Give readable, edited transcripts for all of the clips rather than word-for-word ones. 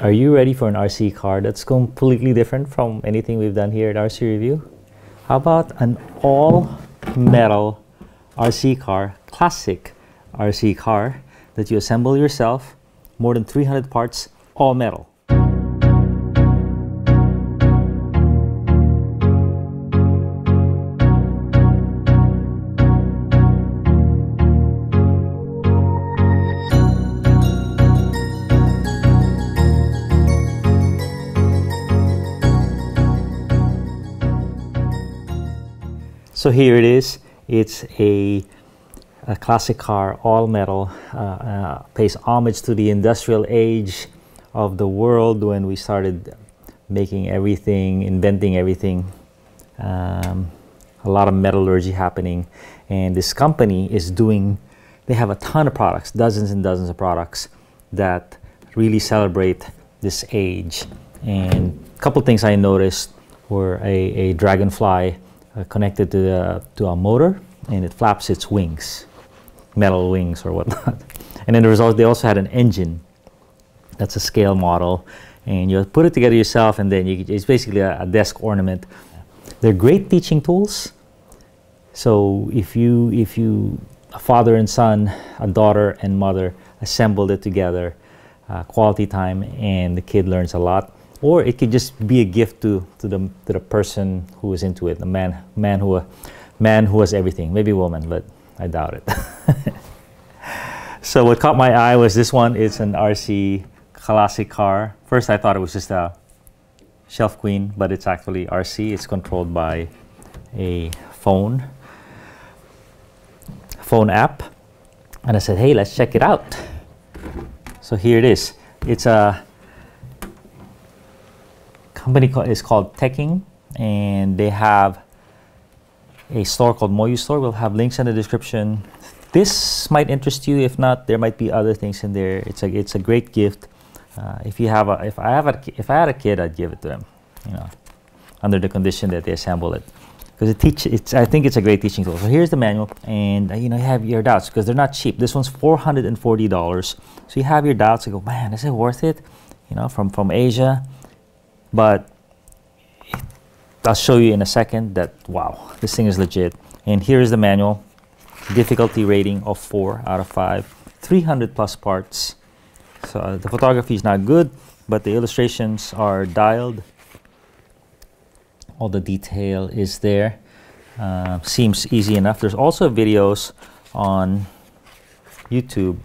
Are you ready for an RC car that's completely different from anything we've done here at RC Review? How about an all-metal RC car, classic RC car, that you assemble yourself, more than 300 parts, all metal. So here it is. It's a classic car, all metal, pays homage to the industrial age of the world when we started making everything, inventing everything. A lot of metallurgy happening, and this company is doing, they have a ton of products, dozens and dozens of products that really celebrate this age. And a couple things I noticed were a dragonfly connected to a motor, and it flaps its wings, metal wings or whatnot. And then the result, they also had an engine that's a scale model, and you put it together yourself, and then it's basically a desk ornament. They're great teaching tools. So if you a father and son, a daughter and mother assembled it together, quality time, and the kid learns a lot. Or it could just be a gift to the person who was into it, the man who was everything. Maybe a woman, but I doubt it. So what caught my eye was this one. It's an RC classic car. First I thought it was just a shelf queen, but it's actually RC. It's controlled by a phone app. And I said, hey, let's check it out. So here it is. It's a company is called Teching, and they have a store called Moyu Store. We'll have links in the description. This might interest you. If not, there might be other things in there. It's a great gift. If I had a kid, I'd give it to them, you know, under the condition that they assemble it, because I think it's a great teaching tool. So here's the manual, and you know, you have your doubts because they're not cheap. This one's $440, so you have your doubts. You go, man, is it worth it? You know, from Asia. But I'll show you in a second that, wow, this thing is legit. And here is the manual. Difficulty rating of 4 out of 5. 300 plus parts. So the photography is not good, but the illustrations are dialed. All the detail is there. Seems easy enough. There's also videos on YouTube.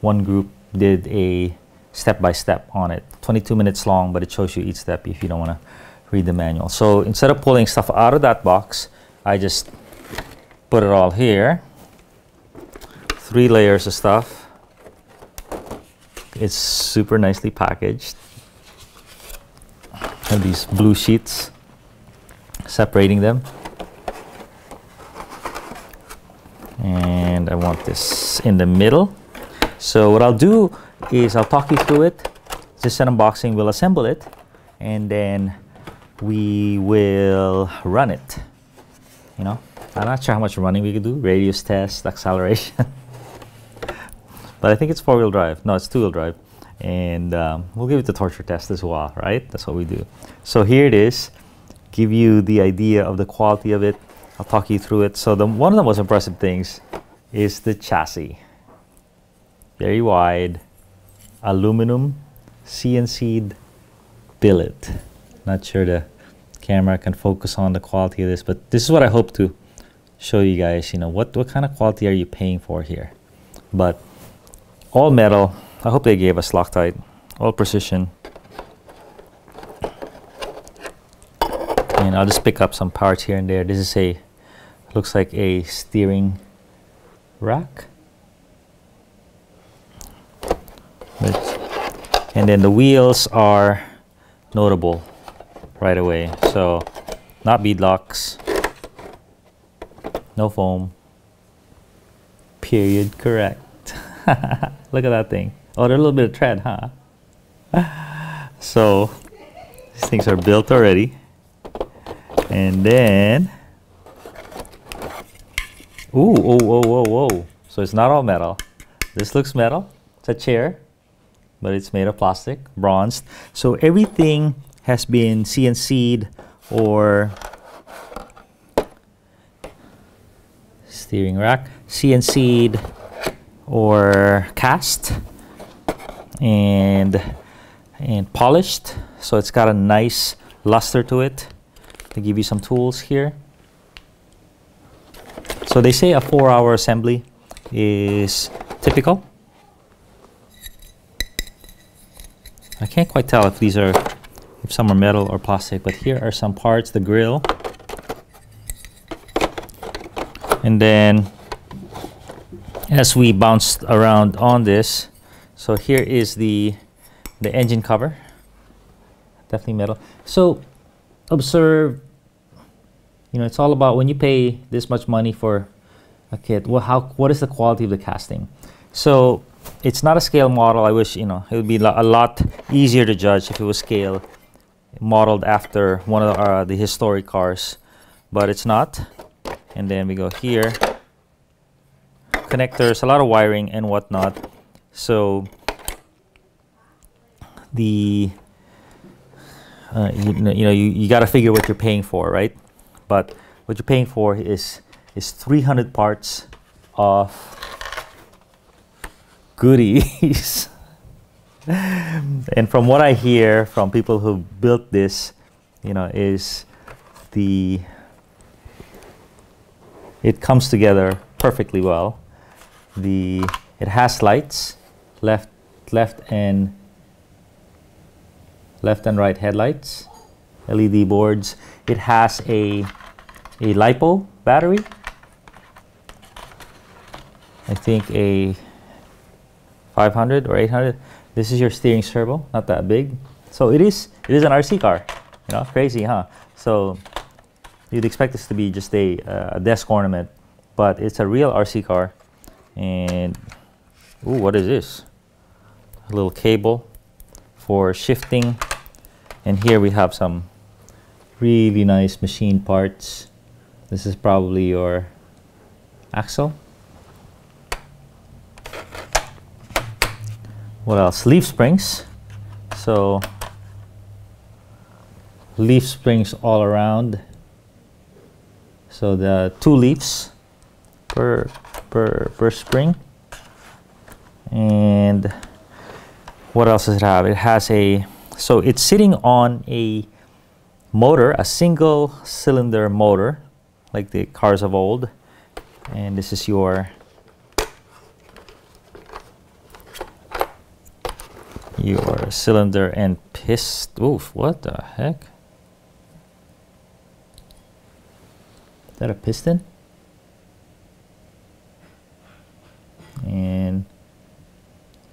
One group did a step-by-step on it. 22 minutes long, but it shows you each step if you don't want to read the manual. So instead of pulling stuff out of that box, I just put it all here. 3 layers of stuff. It's super nicely packaged. Have these blue sheets separating them. And I want this in the middle. So what I'll do is I'll talk you through it. Just an unboxing, we'll assemble it, and then we will run it. You know, I'm not sure how much running we could do. Radius test, acceleration. But I think it's 4-wheel drive. No, it's 2-wheel drive. And we'll give it the torture test as well, right? That's what we do. So here it is. Give you the idea of the quality of it. I'll talk you through it. So one of the most impressive things is the chassis. Very wide, aluminum, CNC'd billet. Not sure the camera can focus on the quality of this, but this is what I hope to show you guys. You know, what kind of quality are you paying for here? But all metal. I hope they gave us Loctite. All precision. And I'll just pick up some parts here and there. This is looks like a steering rack. And then the wheels are notable right away. So not beadlocks, no foam, period correct. Look at that thing. Oh, there's a little bit of tread, huh? So these things are built already. And then, ooh, oh, whoa, whoa, whoa. So it's not all metal. This looks metal. It's a chair. but it's made of plastic, bronzed. So everything has been CNC'd or steering rack, CNC'd or cast and polished. So it's got a nice luster to it. They give you some tools here. So they say a 4-hour assembly is typical. I can't quite tell if these are, if some are metal or plastic, but here are some parts, the grill. And then as we bounced around on this, so here is the engine cover, definitely metal. So observe, you know, it's all about when you pay this much money for a kit, well, what is the quality of the casting? So it's not a scale model. I wish, you know, it would be a lot easier to judge if it was scale modeled after one of the historic cars, but it's not. And then we go here, connectors, a lot of wiring and whatnot. So the you got to figure what you're paying for, right? But what you're paying for is 300 parts of goodies. And from what I hear from people who built this, you know, is it comes together perfectly well. It has lights, left and right headlights, LED boards. It has a LiPo battery. I think a 500 or 800. This is your steering servo, not that big. So it is an RC car, you know, crazy, huh? So you'd expect this to be just a desk ornament, but it's a real RC car. And ooh, what is this? A little cable for shifting. And here we have some really nice machine parts. This is probably your axle. What else? Leaf springs. So leaf springs all around. So the 2 leaves per spring. And what else does it have? It has a, so it's sitting on a motor, a single cylinder motor, like the cars of old. And this is your cylinder and piston. Oof, what the heck? Is that a piston? And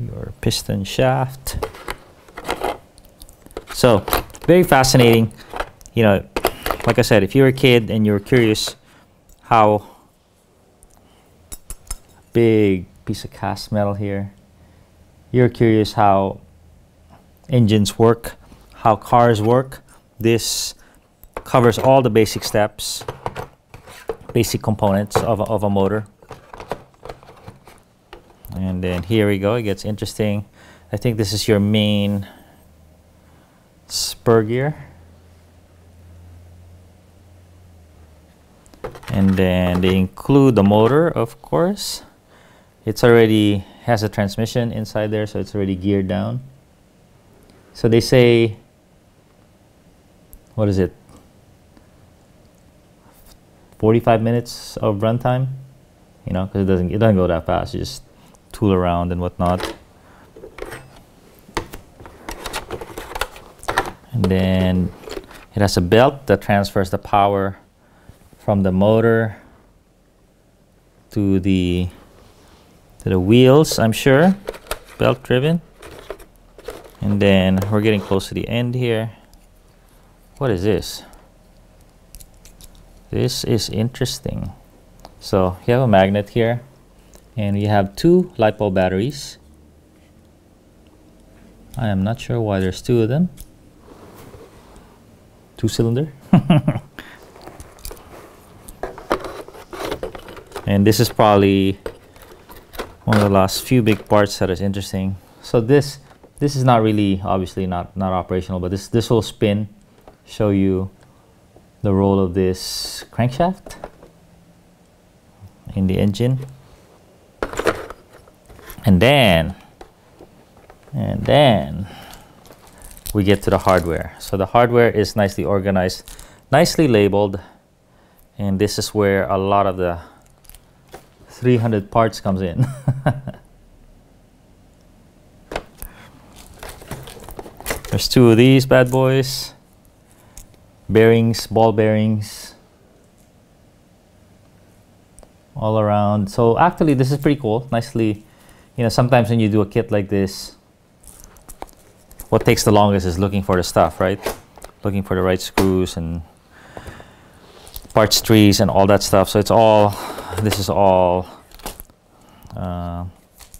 your piston shaft. So very fascinating. You know, like I said, if you're a kid and you're curious how big piece of cast metal here, you're curious how engines work, how cars work, this covers all the basic steps, basic components of a motor. And then here we go, it gets interesting. I think this is your main spur gear. And then they include the motor, of course. It's already has a transmission inside there, so it's already geared down. So they say, what is it? 45 minutes of runtime, you know, because it doesn't go that fast. You just tool around and whatnot. And then it has a belt that transfers the power from the motor to the wheels, I'm sure, belt driven. And then we're getting close to the end here. What is this? This is interesting. So you have a magnet here, and you have 2 LiPo batteries. I am not sure why there's 2 of them. 2-cylinder. And this is probably one of the last few big parts that is interesting. So this This is not really, obviously not operational, but this will spin, show you the role of this crankshaft in the engine. And then we get to the hardware. So the hardware is nicely organized, nicely labeled, and this is where a lot of the 300 parts comes in. There's two of these bad boys, bearings, ball bearings, all around. So actually this is pretty cool, nicely, you know, sometimes when you do a kit like this, what takes the longest is looking for the stuff, right? Looking for the right screws and parts trees and all that stuff. So it's all, this is all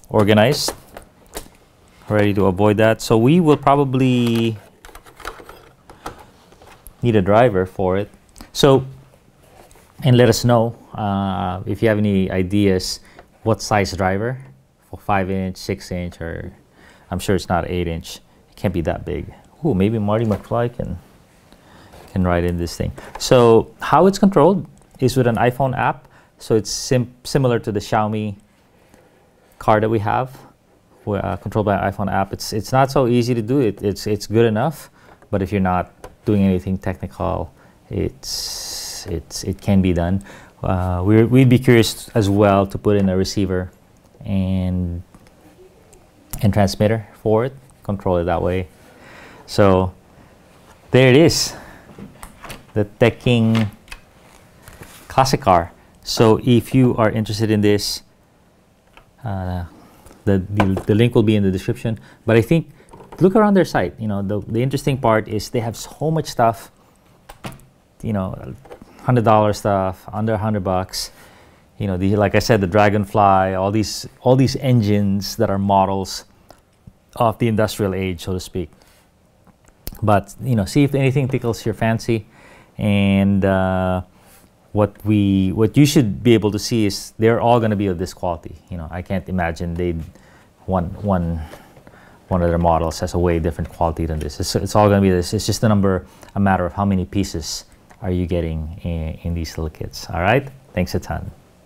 organized, ready to avoid that. So we will probably need a driver for it. So, and let us know if you have any ideas what size driver for 5-inch, 6-inch, or I'm sure it's not 8-inch. Can't be that big. Ooh, maybe Marty McFly can ride in this thing. So how it's controlled is with an iPhone app. So it's similar to the Xiaomi car that we have. We're controlled by an iPhone app. It's not so easy to do it. It's good enough, but if you're not doing anything technical, it can be done. We'd be curious as well to put in a receiver and transmitter for it. Control it that way. So there it is, the Tekking classic car. So if you are interested in this, the link will be in the description, but I think look around their site. You know, the interesting part is they have so much stuff, you know, $100 stuff, under $100. You know, like I said, the Dragonfly, all these engines that are models of the industrial age, so to speak. But you know, see if anything tickles your fancy, and what you should be able to see is they're all going to be of this quality. You know, I can't imagine they'd one of their models has a way different quality than this. It's all going to be this. It's just a matter of how many pieces are you getting in these little kits. All right, thanks a ton.